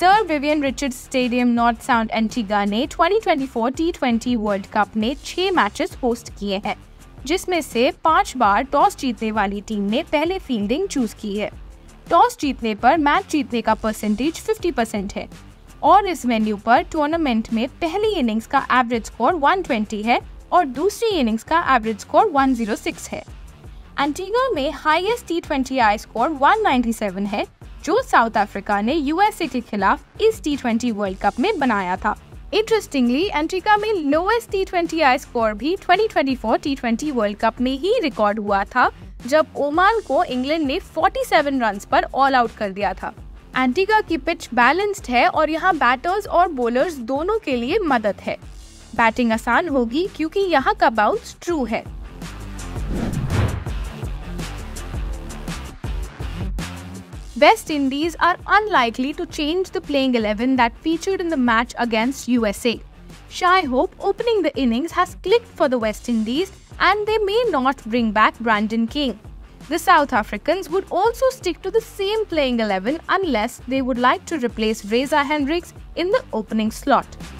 Sir Vivian Richards stadium North Sound Antigua ने 2024 टी20 world cup में 6 matches host किए हैं, जिसमें से 5 बार टॉस जीतने वाली टीम ने पहले फील्डिंग चूज की है। टॉस जीतने पर मैच जीतने का परसेंटेज 50% है और इस वेन्यू पर टूर्नामेंट में पहली इनिंग्स का एवरेज स्कोर 120 है और दूसरी इनिंग्स का एवरेज स्कोर 106 है। एंटीगा में हाईएस्ट टी20 स्कोर 197 है, जो साउथ अफ्रीका ने यूएसए के खिलाफ इस टी20 वर्ल्ड कप में बनाया था। इंटरेस्टिंगली, एंटीगा में लोएस्ट टी20 स्कोर भी 2024 टी20 वर्ल्ड कप में ही रिकॉर्ड हुआ था, जब ओमान को इंग्लैंड ने 47 रन्स पर ऑल आउट कर दिया था। एंटीगा की पिच बैलेंस्ड है और यहाँ बैटर्स और बॉलर्स दोनों के लिए मदद है। बैटिंग आसान होगी क्योंकि यहाँ का बाउंस ट्रू है। West Indies are unlikely to change the playing 11 that featured in the match against USA. Shai Hope opening the innings has clicked for the West Indies and they may not bring back Brandon King. The South Africans would also stick to the same playing 11 unless they would like to replace Raza Hendricks in the opening slot.